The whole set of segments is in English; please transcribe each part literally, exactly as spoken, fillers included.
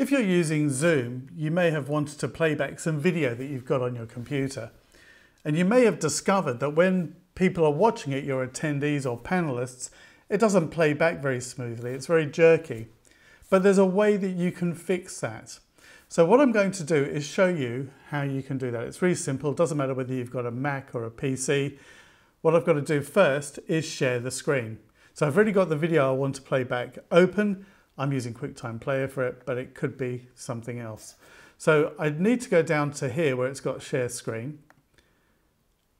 If you're using Zoom, you may have wanted to play back some video that you've got on your computer. And you may have discovered that when people are watching it, your attendees or panelists, it doesn't play back very smoothly, it's very jerky. But there's a way that you can fix that. So what I'm going to do is show you how you can do that. It's really simple, it doesn't matter whether you've got a Mac or a P C. What I've got to do first is share the screen. So I've already got the video I want to play back open. I'm using QuickTime Player for it, but it could be something else. So I need to go down to here where it's got share screen.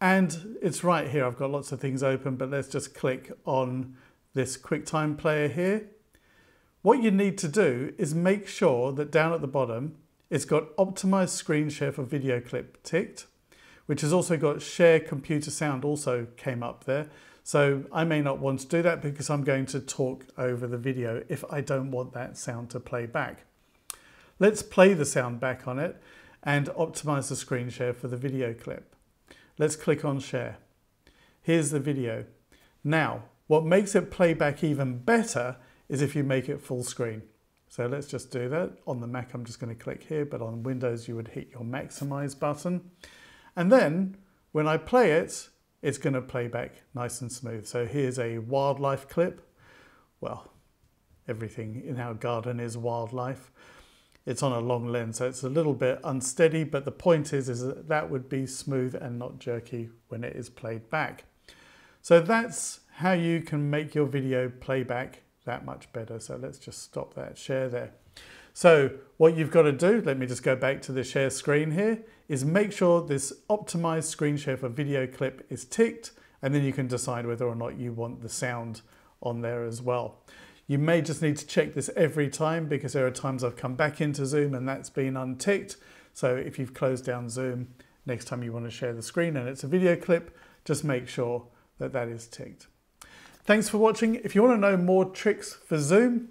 And it's right here, I've got lots of things open, but let's just click on this QuickTime Player here. What you need to do is make sure that down at the bottom, it's got optimized screen share for video clip ticked, which has also got share computer sound also came up there. So I may not want to do that because I'm going to talk over the video if I don't want that sound to play back. Let's play the sound back on it and optimize the screen share for the video clip. Let's click on share. Here's the video. Now, what makes it play back even better is if you make it full screen. So let's just do that. On the Mac, I'm just going to click here, but on Windows, you would hit your maximize button. And then when I play it, it's going to play back nice and smooth. So here's a wildlife clip. Well, everything in our garden is wildlife. It's on a long lens, so it's a little bit unsteady, but the point is, is that that would be smooth and not jerky when it is played back. So that's how you can make your video playback that much better. So let's just stop that share there. So what you've got to do, let me just go back to the share screen here, is make sure this optimized screen share for video clip is ticked, and then you can decide whether or not you want the sound on there as well. You may just need to check this every time because there are times I've come back into Zoom and that's been unticked. So if you've closed down Zoom, next time you want to share the screen and it's a video clip, just make sure that that is ticked. Thanks for watching. If you want to know more tricks for Zoom,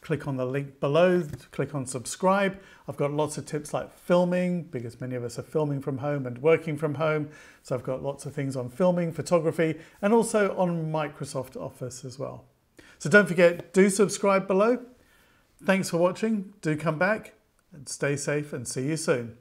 click on the link below, click on subscribe. I've got lots of tips like filming, because many of us are filming from home and working from home. So I've got lots of things on filming, photography, and also on Microsoft Office as well. So don't forget, do subscribe below. Thanks for watching. Do come back and stay safe and see you soon.